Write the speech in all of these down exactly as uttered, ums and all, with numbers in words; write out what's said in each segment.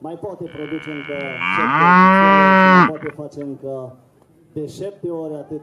Mai poate produce încă șapte, poate face încă de șapte ori atât.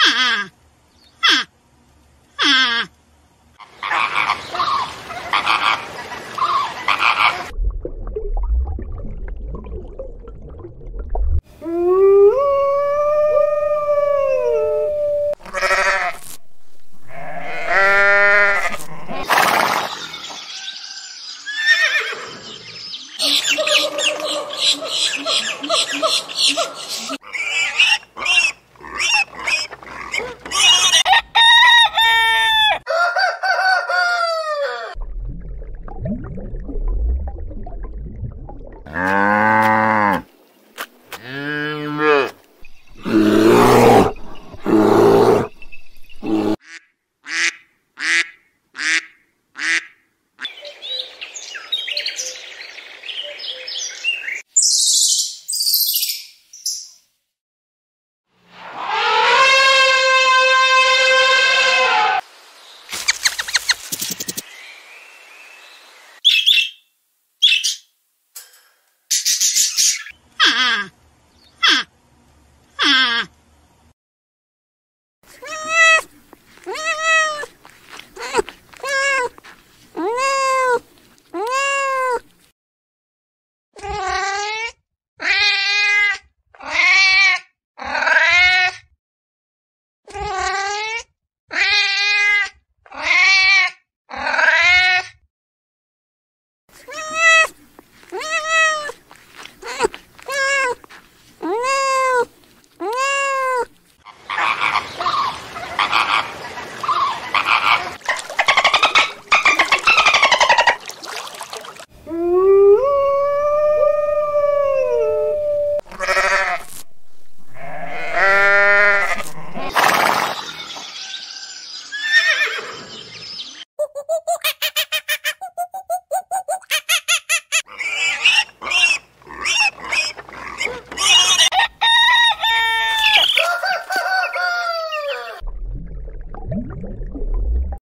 Ah!